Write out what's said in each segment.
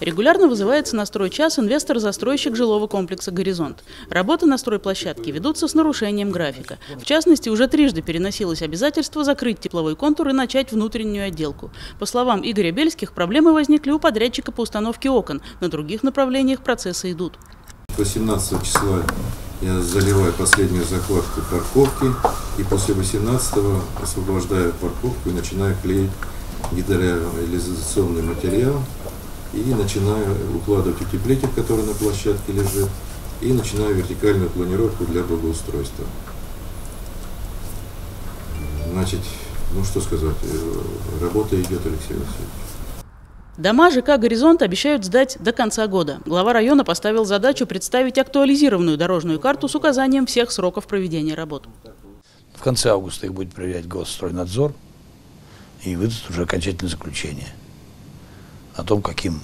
Регулярно вызывается на стройчас инвестор-застройщик жилого комплекса «Горизонт». Работы на стройплощадке ведутся с нарушением графика. В частности, уже трижды переносилось обязательство закрыть тепловой контур и начать внутреннюю отделку. По словам Игоря Бельских, проблемы возникли у подрядчика по установке окон. На других направлениях процессы идут. 18 числа я заливаю последнюю закладку парковки, и после 18-го освобождаю парковку и начинаю клеить гидроизоляционный материал. И начинаю укладывать утеплитель, который на площадке лежит, и начинаю вертикальную планировку для благоустройства. Значит, ну что сказать, работа идет, Алексей Васильевич. Дома ЖК «Горизонт» обещают сдать до конца года. Глава района поставил задачу представить актуализированную дорожную карту с указанием всех сроков проведения работ. В конце августа их будет проверять Госстройнадзор и выдаст уже окончательное заключение о том, каким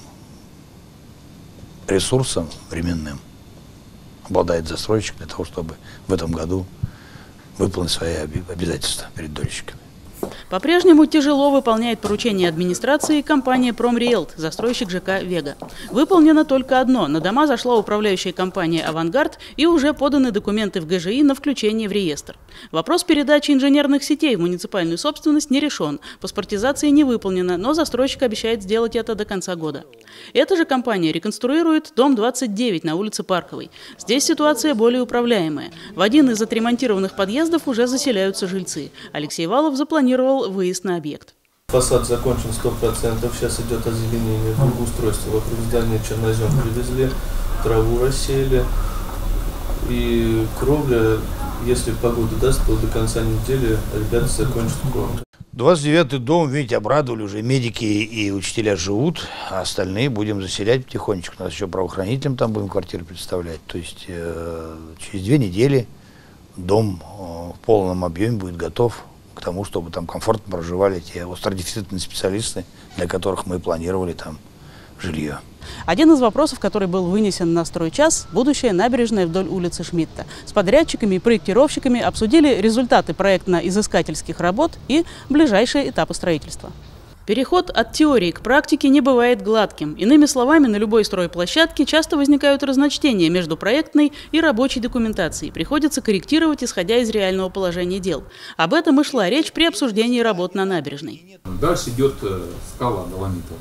ресурсом временным обладает застройщик для того, чтобы в этом году выполнить свои обязательства перед дольщиками. По-прежнему тяжело выполняет поручения администрации компания «Пром Риэлт», застройщик ЖК «Вега». Выполнено только одно – на дома зашла управляющая компания «Авангард» и уже поданы документы в ГЖИ на включение в реестр. Вопрос передачи инженерных сетей в муниципальную собственность не решен, паспортизация не выполнена, но застройщик обещает сделать это до конца года. Эта же компания реконструирует дом 29 на улице Парковой. Здесь ситуация более управляемая. В один из отремонтированных подъездов уже заселяются жильцы. Алексей Валов запланировал выезд на объект. Фасад закончен 100%, сейчас идет озеленение, благоустройство вокруг здания, чернозем привезли, траву рассеяли, и кровля, если погода даст, то до конца недели ребята закончат кровлю. 29-й дом, видите, обрадовали уже, медики и учителя живут, а остальные будем заселять потихонечку. У нас еще правоохранителям там будем квартиры представлять, то есть через 2 недели дом в полном объеме будет готов к тому, чтобы там комфортно проживали те остродефицитные специалисты, для которых мы планировали там жилье. Один из вопросов, который был вынесен на стройчас – будущая набережная вдоль улицы Шмидта. С подрядчиками и проектировщиками обсудили результаты проектно-изыскательских работ и ближайшие этапы строительства. Переход от теории к практике не бывает гладким. Иными словами, на любой стройплощадке часто возникают разночтения между проектной и рабочей документацией. Приходится корректировать, исходя из реального положения дел. Об этом и шла речь при обсуждении работ на набережной. Дальше идет скала доломитовая.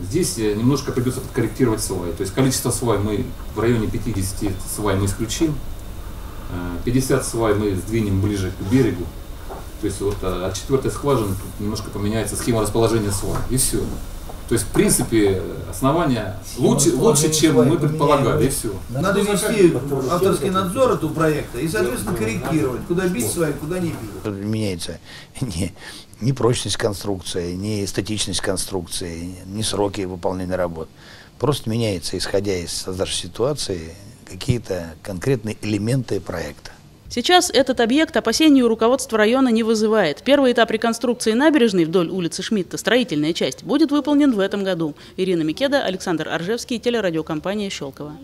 Здесь немножко придется подкорректировать сваи. То есть количество свай мы в районе 50 свай мы исключим. 50 свай мы сдвинем ближе к берегу. То есть вот от 4-й скважины немножко поменяется схема расположения свай. И все. То есть, в принципе, основания лучше, чем мы предполагали. И все. Надо вести авторский надзор этого проекта и, соответственно, корректировать, куда бить свай, куда не бить. Меняется не прочность конструкции, не эстетичность конструкции, не сроки выполнения работ. Просто меняется, исходя из создавшейся ситуации, какие-то конкретные элементы проекта. Сейчас этот объект опасений у руководства района не вызывает. Первый этап реконструкции набережной вдоль улицы Шмидта, строительная часть, будет выполнен в этом году. Ирина Микеда, Александр Аржевский, телерадиокомпания «Щелково».